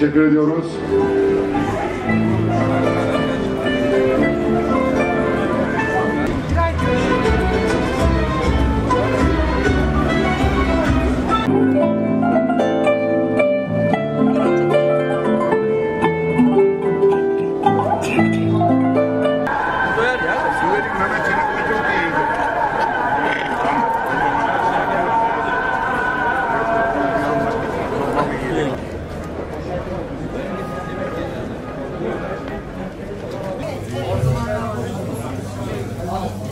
Teşekkür ediyoruz.